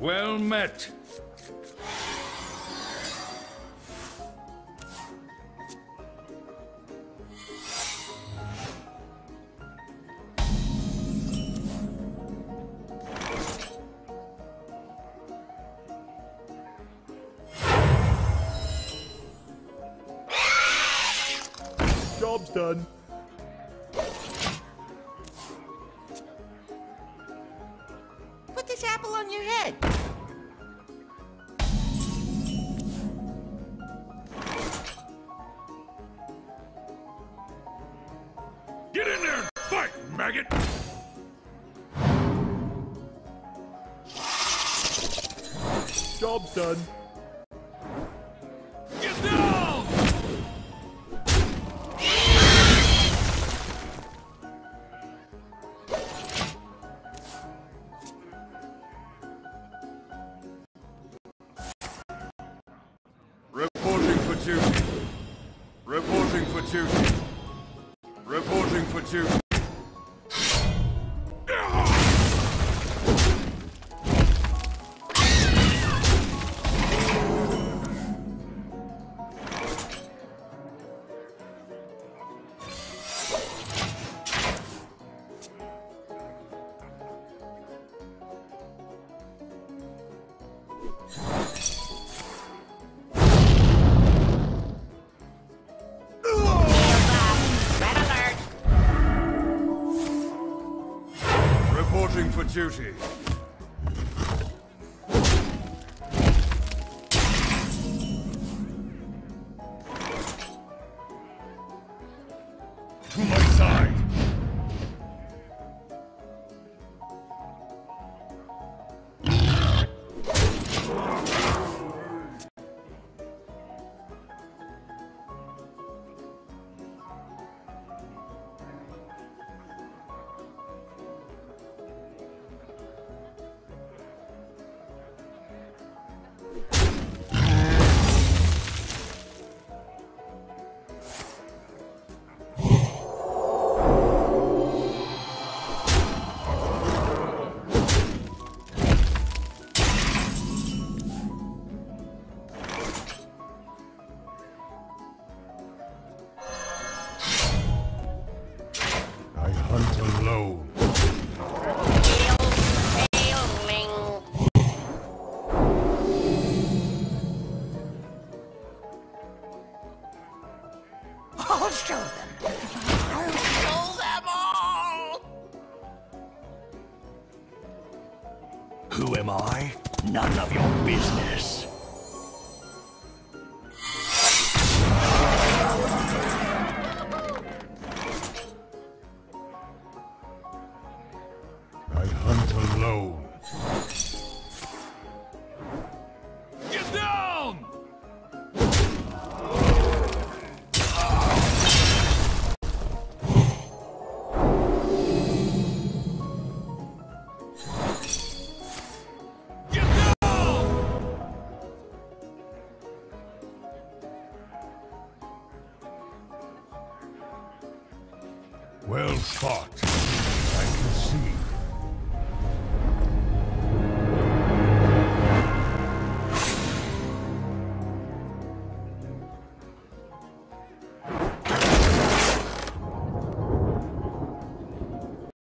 Well met. Job's done. Put this apple on your head. Get in there and fight, maggot! Job's done. Get down! Reporting for duty. Reporting for duty. Reporting for duty. Reporting for duty. To my side. Hunt alone. I'll show them. I'll show them all. Who am I? None of your business.